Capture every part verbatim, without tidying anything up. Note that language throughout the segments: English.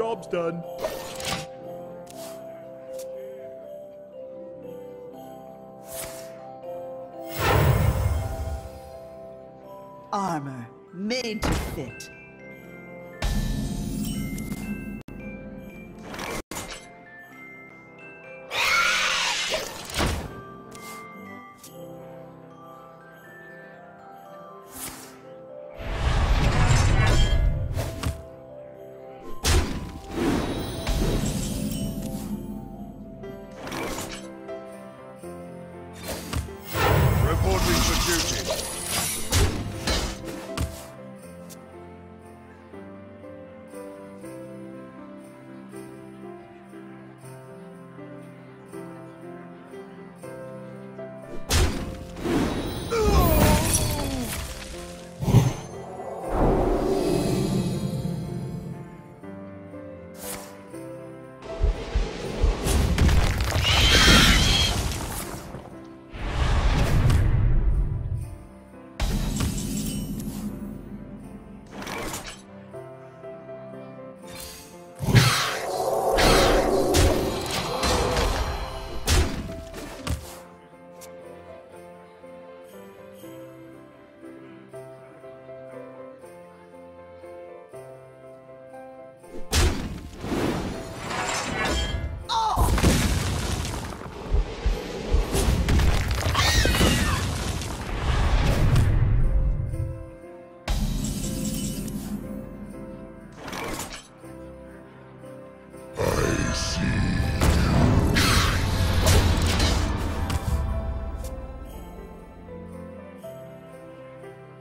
Job's done. Armor made to fit.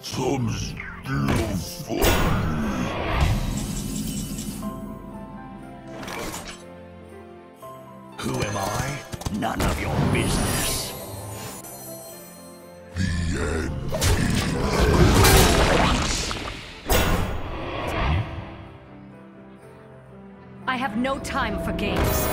Some still funny. Who am I? None of your business. The end is... I have no time for games.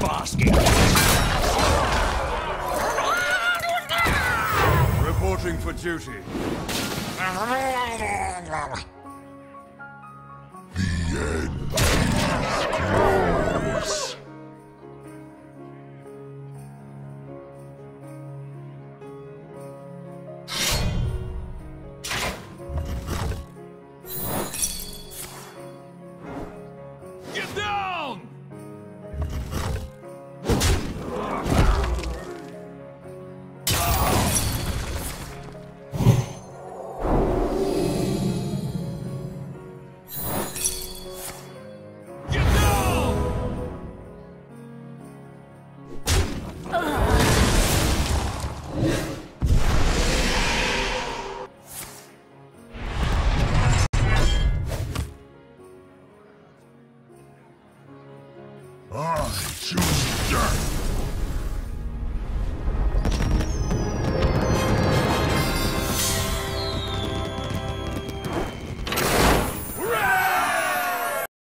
Basket. Reporting for duty.